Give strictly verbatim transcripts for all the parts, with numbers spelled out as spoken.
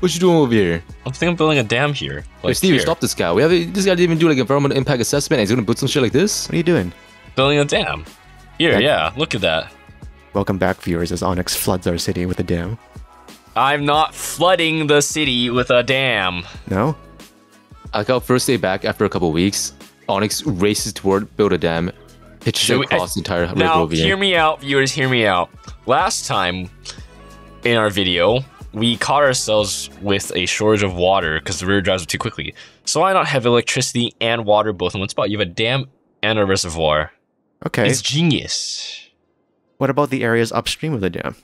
What you doing over here? I think I'm building a dam here. Like, hey, Steve, here. Stop this guy. We have this guy didn't even do like environmental impact assessment. And he's gonna put some shit like this. What are you doing? Building a dam. Here, that yeah. Look at that. Welcome back, viewers. As Onyx floods our city with a dam. I'm not flooding the city with a dam. No. I got first day back after a couple weeks. Onyx races toward build a dam. Pitches it across the entire river. Now, hear me out, viewers. Hear me out. Last time in our video, we caught ourselves with a shortage of water because the river dries up too quickly. So why not have electricity and water both in one spot? You have a dam and a reservoir. Okay. It's genius. What about the areas upstream of the dam?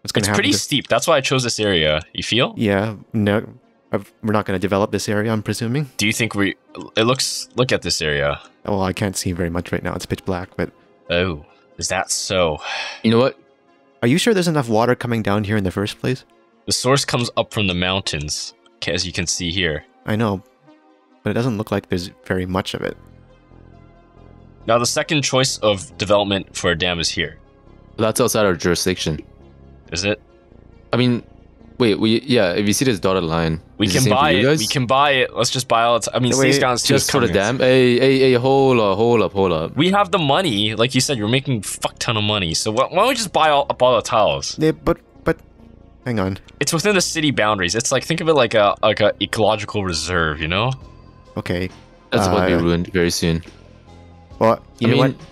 What's gonna it's pretty to... steep. That's why I chose this area. You feel? Yeah. No, I've, we're not going to develop this area, I'm presuming. Do you think we... It looks... Look at this area. Well, I can't see very much right now. It's pitch black, but... Oh, is that so? You know what? Are you sure there's enough water coming down here in the first place? The source comes up from the mountains, as you can see here. I know, but it doesn't look like there's very much of it. Now, the second choice of development for a dam is here. That's outside our jurisdiction. Is it? I mean, wait, we yeah. If you see this dotted line, we can buy it. We can buy it. Let's just buy all. I mean, Cities Skylines two just for the dam. Hey, hey, hey, hold up, hold up, hold up. We have the money, like you said. You're making a fuck ton of money. So why don't we just buy all, up all the tiles? Yeah, but but, hang on. It's within the city boundaries. It's like think of it like a like a ecological reserve. You know? Okay. That's uh, about to be ruined very soon. Well, you I know mean, what?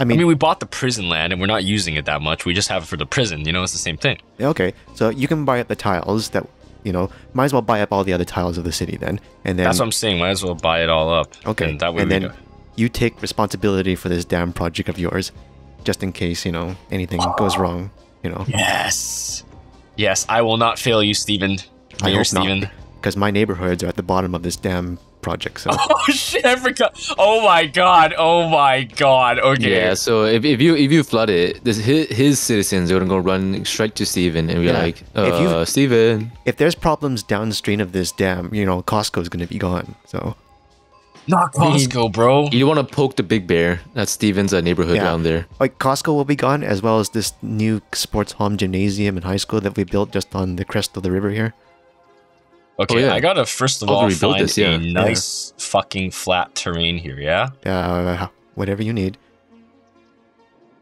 I mean, I mean, we bought the prison land and we're not using it that much. We just have it for the prison. You know, it's the same thing. Okay, so you can buy up the tiles that, you know, might as well buy up all the other tiles of the city then. And then that's what I'm saying. Might as well buy it all up. Okay, and that way and we then go. You take responsibility for this damn project of yours, just in case, you know, anything oh. goes wrong. You know. Yes. Yes, I will not fail you, Stephen. I hope not, because my neighborhoods are at the bottom of this damn project. So. Oh shit! I forgot. Oh my god! Oh my god! Okay. Yeah. So if, if you if you flood it, this, his, his citizens are gonna go run straight to Steven and be yeah. like, uh, if Steven. If there's problems downstream of this dam, you know Costco's gonna be gone. So. Not Costco, bro. You want to poke the big bear? That's Steven's uh, neighborhood yeah. down there. Like Costco will be gone, as well as this new sports home gymnasium and high school that we built just on the crest of the river here. Okay, oh, yeah. I gotta first of I'll all find this, yeah. a nice yeah. fucking flat terrain here, yeah? Uh, whatever you need.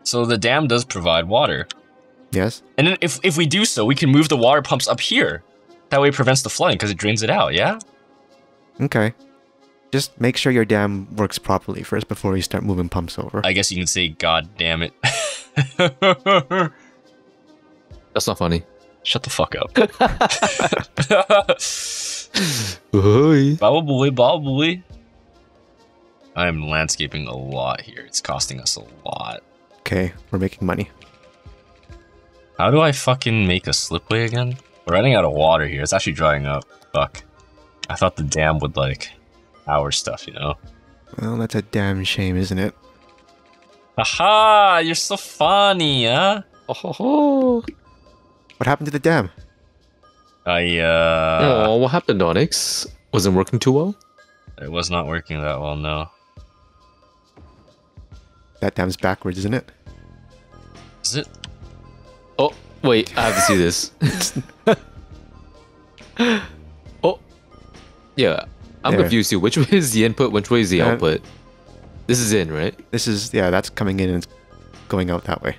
So the dam does provide water. Yes. And then if, if we do so, we can move the water pumps up here. That way it prevents the flooding because it drains it out, yeah? Okay. Just make sure your dam works properly first before you start moving pumps over. I guess you can say, God damn it. That's not funny. Shut the fuck up. Probably, probably. I'm landscaping a lot here. It's costing us a lot. Okay, we're making money. How do I fucking make a slipway again? We're running out of water here. It's actually drying up. Fuck. I thought the dam would like our stuff, you know? Well, that's a damn shame, isn't it? Haha! You're so funny, huh? Oh ho ho! What happened to the dam? I, uh... Oh, what happened, Onyx? Wasn't working too well? It was not working that well, no. That dam's backwards, isn't it? Is it? Oh, wait, I have to see this. oh. Yeah, I'm there. confused too. Which way is the input, which way is the uh, output? This is in, right? This is, yeah, that's coming in and it's going out that way.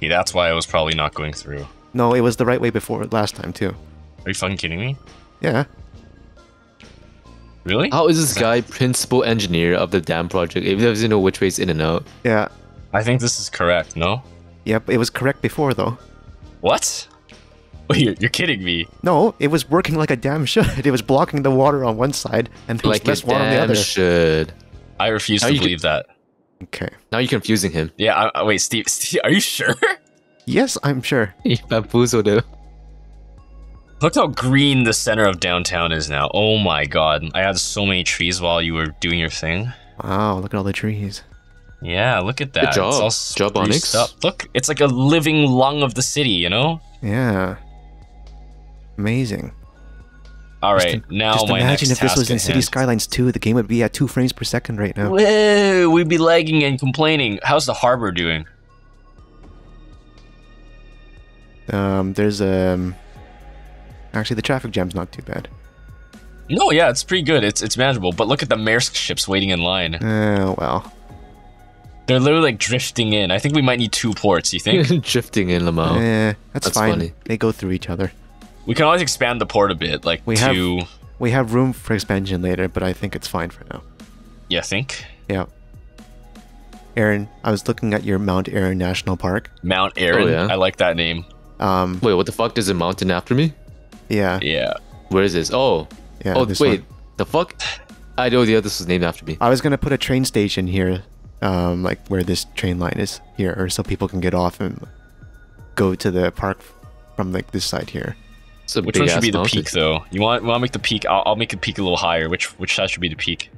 Yeah, that's why I was probably not going through. No, it was the right way before last time, too. Are you fucking kidding me? Yeah. Really? How is this guy principal engineer of the dam project if he doesn't know which way it's in and out? Yeah. I think this is correct, no? Yep, it was correct before, though. What? Wait, you're, you're kidding me. No, it was working like a dam should. It was blocking the water on one side and like less water on the other. should. I refuse How to believe that. Okay. Now you're confusing him. Yeah, I, I, wait, Steve, Steve, are you sure? Yes, I'm sure. You bamboozled him. Look how green the center of downtown is now. Oh my god. I had so many trees while you were doing your thing. Wow, look at all the trees. Yeah, look at that. Good job. It's all job Onyx. Up. Look, it's like a living lung of the city, you know? Yeah. Amazing. All right, just, now just my next task. Imagine if this was in Cities Skylines two, the game would be at two frames per second right now. Whoa, we'd be lagging and complaining. How's the harbor doing? Um, there's a um, Actually, the traffic jam's not too bad. No, yeah, it's pretty good. It's it's manageable. But look at the Maersk ships waiting in line. Oh, uh, well. They're literally like drifting in. I think we might need two ports, you think? Drifting in, Lamar. Yeah, that's, that's fine. Funny. They go through each other. We can always expand the port a bit, like we to... Have, we have room for expansion later, but I think it's fine for now. Yeah, think? Yeah. Aaron, I was looking at your Mount Aaron National Park. Mount Aaron? Oh, yeah. I like that name. Um, wait, what the fuck? There's a mountain after me? Yeah. Yeah. Where is this? Oh. Yeah, oh, wait. One. The fuck? I know the other was named after me. I was going to put a train station here, um, like where this train line is here, or so people can get off and go to the park from like this side here. Which one should be mountain. The peak, though? You want, want to make the peak? I'll, I'll make the peak a little higher. Which which side should be the peak?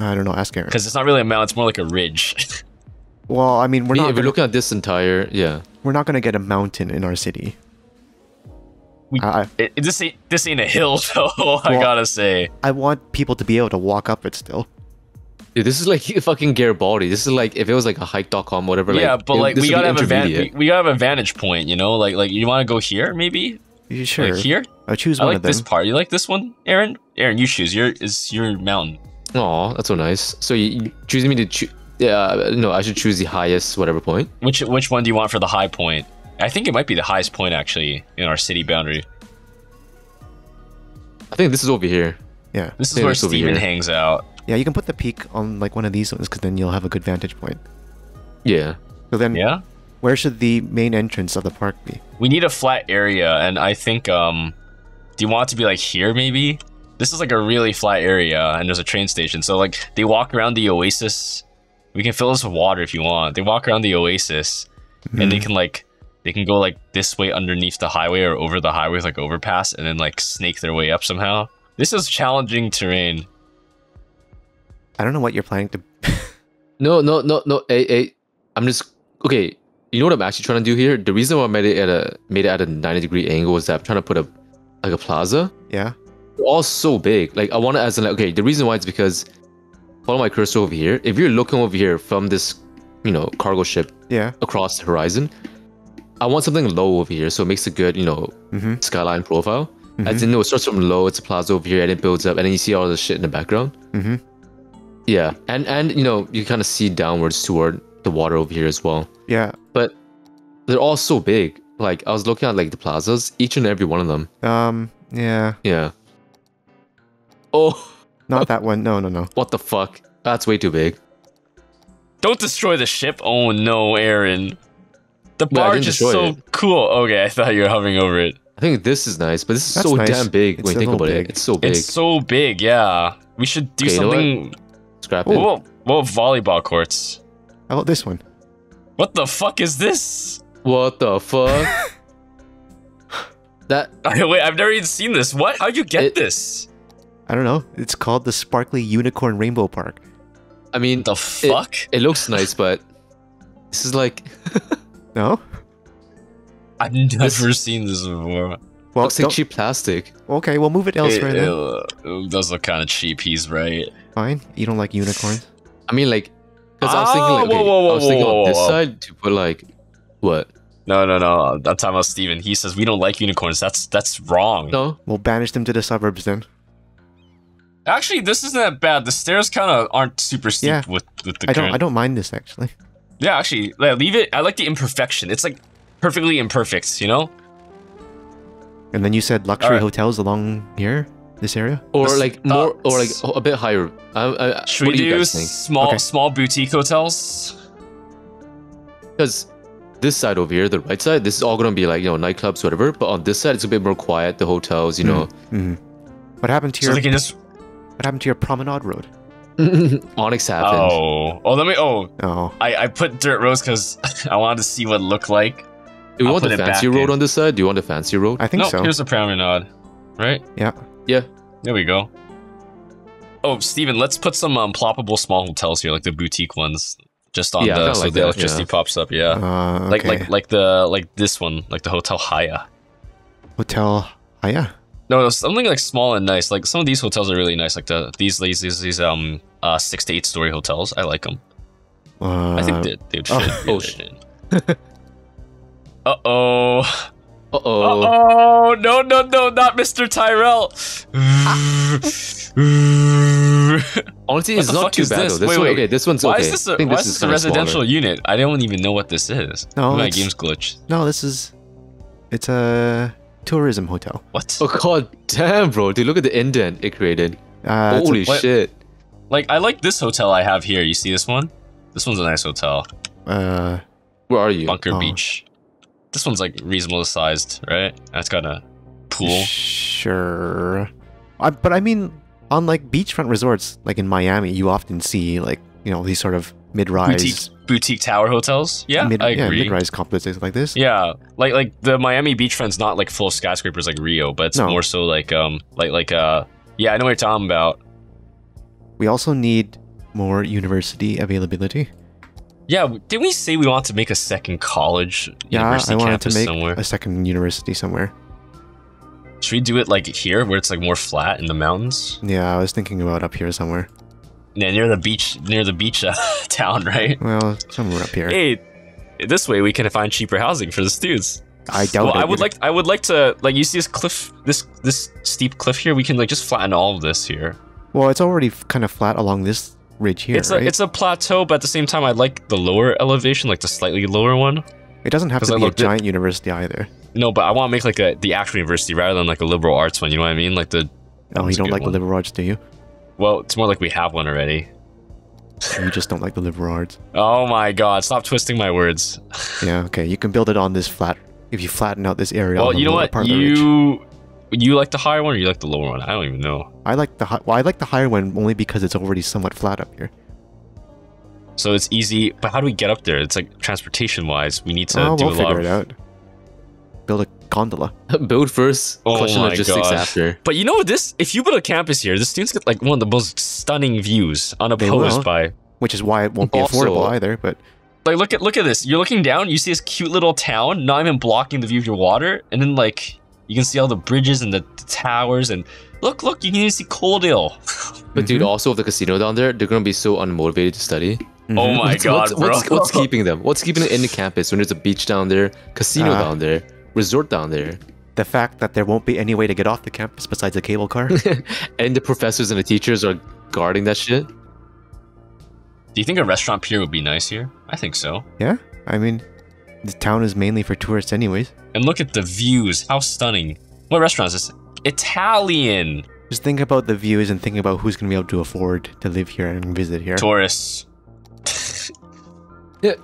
I don't know. Ask Aaron. Because it's not really a mountain. It's more like a ridge. Well, I mean, we're yeah, not... If we're looking at this entire... Yeah. We're not going to get a mountain in our city. We, uh, it, this, ain't, this ain't a hill, though, well, I gotta say. I want people to be able to walk up it still. Dude, this is like fucking Garibaldi. This is like, if it was like a hike dot com, whatever. Yeah, like, but like, we gotta, have a we, we gotta have a vantage point, you know? Like, like you want to go here, maybe? You sure? Like here? I'll choose one I like of them. This part. You like this one, Aaron? Aaron, you choose. Your, it's your mountain. Aw, that's so nice. So you, you choosing me to choose... Yeah, no, I should choose the highest whatever point. Which which one do you want for the high point? I think it might be the highest point, actually, in our city boundary. I think this is over here. Yeah. This is where Steven hangs out. Yeah, you can put the peak on, like, one of these ones, because then you'll have a good vantage point. Yeah. So then, yeah? Where should the main entrance of the park be? We need a flat area, and I think, um... do you want it to be, like, here, maybe? This is, like, a really flat area, and there's a train station, so, like, they walk around the oasis... We can fill this with water if you want. They walk around the oasis, mm-hmm. and they can like, they can go like this way underneath the highway or over the highway with like overpass, and then like snake their way up somehow. This is challenging terrain. I don't know what you're planning to. no, no, no, no. Hey, hey, I'm just okay. You know what I'm actually trying to do here? The reason why I made it at a made it at a ninety degree angle was that I'm trying to put a like a plaza. Yeah. They're all so big. Like I want to as in like okay. The reason why it's because. Follow my cursor over here. If you're looking over here from this, you know, cargo ship yeah. across the horizon, I want something low over here so it makes a good, you know, mm-hmm. skyline profile. Mm-hmm. As in, no, it starts from low, it's a plaza over here, and it builds up, and then you see all the shit in the background. Mm-hmm. Yeah, and, and, you know, you kind of see downwards toward the water over here as well. Yeah. But they're all so big. Like, I was looking at, like, the plazas, each and every one of them. Um, yeah. Yeah. Oh... Not that one. No, no, no. What the fuck? That's way too big. Don't destroy the ship. Oh, no, Aaron. The barge is so it. Cool. Okay, I thought you were hovering over it. I think this is nice, but this is That's so nice. damn big it's when you think about big. it. It's so big. It's so big, yeah. We should do okay, something... You know Scrap it. What about volleyball courts? How about this one? What the fuck is this? What the fuck? that... Wait, I've never even seen this. What? How'd you get it... this? I don't know. It's called the Sparkly Unicorn Rainbow Park. I mean, the fuck? It, it looks nice, but this is like no. I've never this... seen this before. Well, looks like cheap plastic. Okay, we'll move it elsewhere it, then. It does look kind of cheap. He's right. Fine. You don't like unicorns. I mean, like, because oh, I was thinking, like, okay, whoa, whoa, whoa, I was thinking whoa, whoa, on this whoa. side to put like what? No, no, no. I'm talking about Steven. He says we don't like unicorns. That's that's wrong. No, we'll banish them to the suburbs then. Actually, this isn't that bad. The stairs kind of aren't super steep yeah. with, with the I don't, current. I don't mind this, actually. Yeah, actually, yeah, leave it. I like the imperfection. It's, like, perfectly imperfect, you know? And then you said luxury right. hotels along here, this area? Or, this, like, more, uh, or like a bit higher. I, I, should we do, do small, okay. small boutique hotels? Because this side over here, the right side, this is all going to be, like, you know, nightclubs, whatever. But on this side, it's a bit more quiet, the hotels, you mm. know. Mm. What happened to so your... They can just What happened to your promenade road? Onyx happened. Oh, oh, let me. Oh, oh. I, I put dirt roads because I wanted to see what it looked like. Do you want the fancy road in. on this side? Do you want the fancy road? I think no, so. Here's a promenade, right? Yeah. Yeah. There we go. Oh, Steven, let's put some um, ploppable small hotels here, like the boutique ones, just on yeah, the so like the that. electricity yeah. pops up. Yeah. Uh, okay. Like like like the like this one, like the Hotel Haya. Hotel Haya. No, something like small and nice. Like some of these hotels are really nice. Like the these these these um uh six to eight story hotels. I like them. Uh, I think they they should. Oh, oh shit! uh oh. Uh oh. Uh oh, no, no, no, not Mister Tyrell. Honestly, it's not too bad. This? Though. This wait, one, wait. Okay, this one's why okay. Is this a, I think why this is this a residential smaller. unit? I don't even know what this is. No, my game's glitch. No, this is. It's a tourism hotel. What? Oh, god damn, bro. Dude, look at the indent it created. Uh, Holy a, shit. Like, I like this hotel I have here. You see this one? This one's a nice hotel. Uh, Where are you? Bunker oh. Beach. This one's like reasonably sized, right? That's got a pool. Sure. I, but I mean, on like beachfront resorts, like in Miami, you often see like, you know, these sort of mid-rise. Boutique, boutique tower hotels. Yeah, mid, I agree. Yeah, mid-rise complexes like this. Yeah, like like the Miami beachfront's not like full of skyscrapers like Rio, but it's no. more so like, um, like, like uh, yeah, I know what you're talking about. We also need more university availability. Yeah, didn't we say we want to make a second college yeah, university I wanted campus to make somewhere? A second university somewhere. Should we do it like here, where it's like more flat in the mountains? Yeah, I was thinking about up here somewhere. Yeah, near the beach, near the beach uh, town, right? Well, somewhere up here. Hey, this way we can find cheaper housing for the students. I doubt well, it. I would like, I would like to, like, you see this cliff, this this steep cliff here. We can like just flatten all of this here. Well, it's already kind of flat along this. Ridge here, it's a, right? It's a plateau, but at the same time, I like the lower elevation, like the slightly lower one. It doesn't have to be like a giant university either. No, but I want to make like a, the actual university rather than like a liberal arts one, you know what I mean? Like the. Oh, you don't like the liberal arts, do you? Well, it's more like we have one already. You just don't like the liberal arts. Oh my god, stop twisting my words. Yeah, okay, you can build it on this flat, if you flatten out this area. Well, you know what, you... You like the higher one or you like the lower one? I don't even know. I like the well, I like the higher one only because it's already somewhat flat up here. So it's easy, but how do we get up there? It's like transportation-wise, we need to oh, do we'll a lot. Figure it out. Build a gondola. Build first. Oh question my logistics gosh. After. But you know this? If you build a campus here, the students get like one of the most stunning views, unopposed by. Which is why it won't be also, affordable either. But like, look at look at this. You're looking down. You see this cute little town, not even blocking the view of your water, and then like. You can see all the bridges and the, the towers and look, look, you can even see Cold Hill. But mm-hmm. dude, also with the casino down there, they're gonna be so unmotivated to study. Mm-hmm. Oh my what's, god, what's, bro. What's, what's keeping them? What's keeping them in the campus when there's a beach down there, casino uh, down there, resort down there? The fact that there won't be any way to get off the campus besides a cable car. And the professors and the teachers are guarding that shit. Do you think a restaurant pier would be nice here? I think so. Yeah, I mean... The town is mainly for tourists anyways. And look at the views. How stunning. What restaurant is this? Italian. Just think about the views and think about who's going to be able to afford to live here and visit here. Tourists.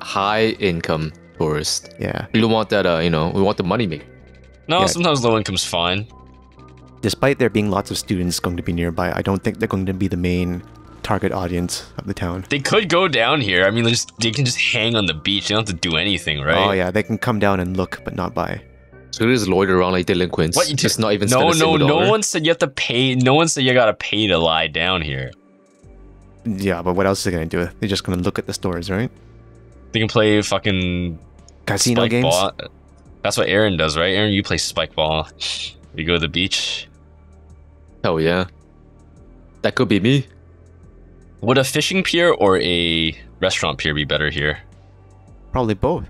High income tourists. Yeah. We don't want that, uh, you know, we want the money maker. No, yeah. Sometimes low income's fine. Despite there being lots of students going to be nearby, I don't think they're going to be the main... target audience of the town. They could go down here. I mean, they, just, they can just hang on the beach. They don't have to do anything, right? Oh yeah, they can come down and look, but not buy. So they just loiter around like delinquents. What you just not even? No, no, no dollar. One said you have to pay. No one said you gotta pay to lie down here. Yeah, but what else are they gonna do? They're just gonna look at the stores, right? They can play fucking casino games. Ball. That's what Aaron does, right? Aaron, you play spike ball. We go to the beach. Hell yeah, that could be me. Would a fishing pier or a restaurant pier be better here? Probably both.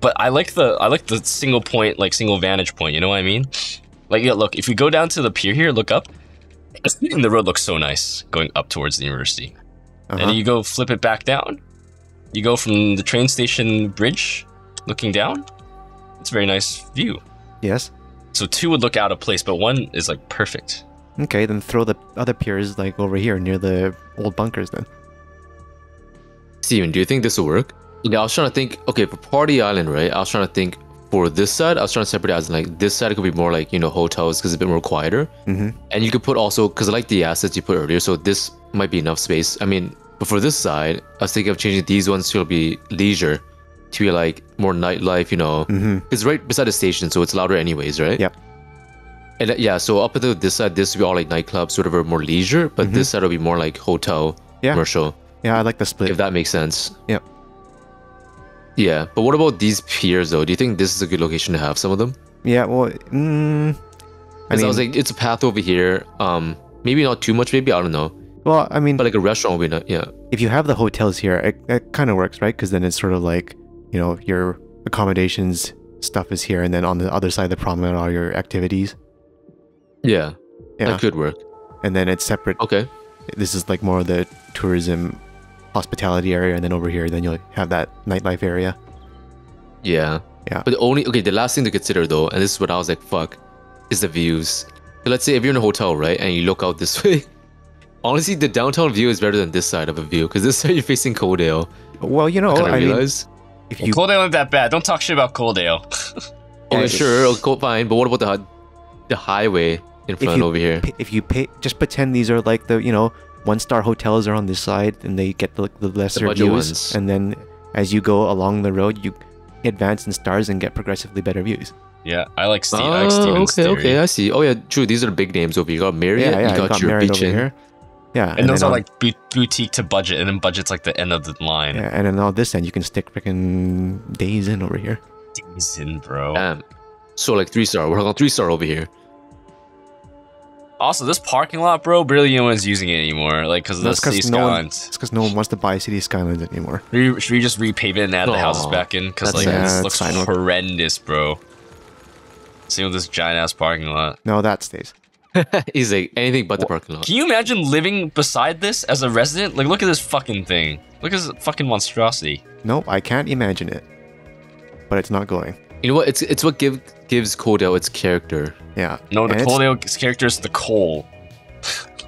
But I like the I like the single point, like single vantage point. You know what I mean? Like, yeah, look, if we go down to the pier here, look up, and the road looks so nice going up towards the university. Uh-huh. And you go flip it back down. You go from the train station bridge, looking down. It's a very nice view. Yes. So two would look out of place, but one is like perfect. Okay, then throw the other piers like over here near the old bunkers then. Steven, do you think this will work? Yeah, I was trying to think, okay, for Party Island, right? I was trying to think for this side, I was trying to separate it as in, like this side could be more like, you know, hotels because it's a bit more quieter. Mm-hmm. And you could put also, because I like the assets you put earlier, so this might be enough space. I mean, but for this side, I was thinking of changing these ones to be leisure, to be like more nightlife, you know. Mm-hmm. It's right beside the station, so it's louder anyways, right? Yep. And yeah, so up to this side, this would be all like nightclubs, sort of more leisure, but mm-hmm. this side will be more like hotel, yeah. commercial. Yeah, I like the split. If that makes sense. Yep. Yeah, but what about these piers though? Do you think this is a good location to have some of them? Yeah, well, mm, I mean, I was like, it's a path over here. Um, maybe not too much, maybe, I don't know. Well, I mean... But like a restaurant would be, not, yeah. If you have the hotels here, it, it kind of works, right? Because then it's sort of like, you know, your accommodations stuff is here, and then on the other side of the promenade are your activities. Yeah, yeah, that could work. And then it's separate. Okay. This is like more of the tourism hospitality area, and then over here, then you'll have that nightlife area. Yeah. Yeah. But the only, okay, the last thing to consider though, and this is what I was like, fuck, is the views. So let's say if you're in a hotel, right, and you look out this way, honestly, the downtown view is better than this side of a view, because this side you're facing Coldale. Well, you know, I, I realize. Mean, if you... Coldale ain't that bad. Don't talk shit about Coldale. Oh, yeah, sure, okay, fine, but what about the the highway in front you, over here? If you pay, just pretend these are like the, you know, one-star hotels are on this side, and they get the, the lesser the views, ones. And then as you go along the road, you advance in stars and get progressively better views. Yeah, I like Steve. Oh, I like Steven's okay, theory. Okay, I see. Oh yeah, true. These are the big names over here. You got Marriott, yeah, yeah, you got, got your Marriott beach in. Here. Yeah, and, and those are on, like boutique to budget, and then budget's like the end of the line. Yeah, and then all this end, you can stick freaking Days Inn over here. Days Inn, bro. Damn. So like three star. We're on three star over here. Also, this parking lot, bro, barely anyone's using it anymore. Like, because of the Cities Skylines. It's because no one wants to buy Cities Skylines anymore. Should we, should we just repave it and add Aww, the houses back in? Because like, yeah, this looks horrendous, bro. Same with this giant ass parking lot. No, that stays. He's like, anything but the parking lot. Can you imagine living beside this as a resident? Like, look at this fucking thing. Look at this fucking monstrosity. Nope, I can't imagine it. But it's not going. You know what? It's it's what give, gives Coldale its character. Yeah. No, the Coldale's character is the coal.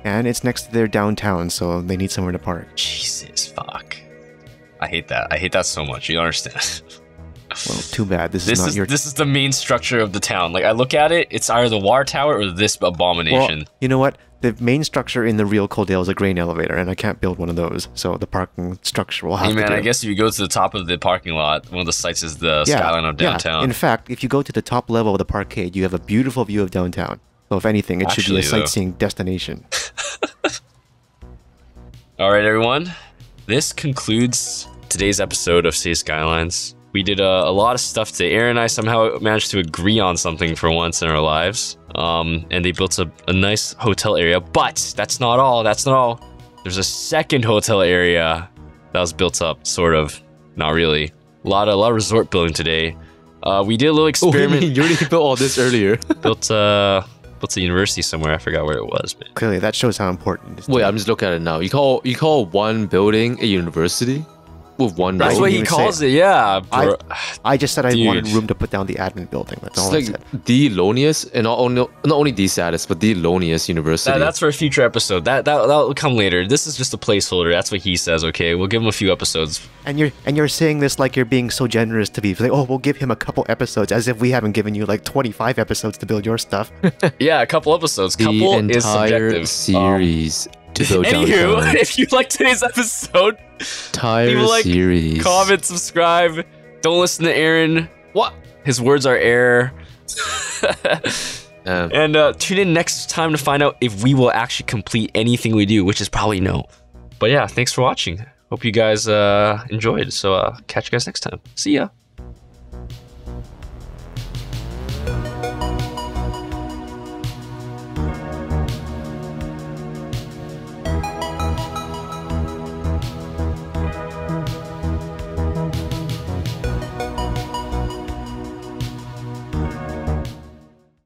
And it's next to their downtown, so they need somewhere to park. Jesus, fuck. I hate that. I hate that so much. You don't understand. Well, too bad. This, this is not is, your. This is the main structure of the town. Like, I look at it, it's either the water tower or this abomination. Well, you know what? The main structure in the real Coldale is a grain elevator, and I can't build one of those. So the parking structure will have hey, to. Hey man, do. I guess if you go to the top of the parking lot, one of the sites is the yeah, skyline of downtown. Yeah. In fact, if you go to the top level of the parkade, you have a beautiful view of downtown. So if anything, it Actually, should be a sightseeing though. destination. All right, everyone. This concludes today's episode of Cities Skylines. We did a, a lot of stuff today. Aaron and I somehow managed to agree on something for once in our lives. Um, and they built a, a nice hotel area. But that's not all. That's not all. There's a second hotel area that was built up, sort of. Not really. A lot of, a lot of resort building today. Uh, we did a little experiment. Oh, you already built all this earlier. built, uh, built a university somewhere. I forgot where it was. But... Clearly, that shows how important it is. Wait, I'm just looking at it now. You call, you call one building a university? With one That's what he calls it. it, yeah. I, I just said I Dude. wanted room to put down the admin building. That's all it's I like said. The loneliest, and not only, not only the saddest, but the loneliest university. That, that's for a future episode. That, that, that'll come later. This is just a placeholder. That's what he says, okay? We'll give him a few episodes. And you're and you're saying this like you're being so generous to be like, oh, we'll give him a couple episodes, as if we haven't given you like twenty-five episodes to build your stuff. Yeah, a couple episodes. The couple entire is subjective. series. Um, Anywho, downtown. If you like today's episode, Tire like, series. comment, subscribe. Don't listen to Aaron. What? His words are air. um, and uh, tune in next time to find out if we will actually complete anything we do, which is probably no. But yeah, thanks for watching. Hope you guys uh, enjoyed. So uh, catch you guys next time. See ya.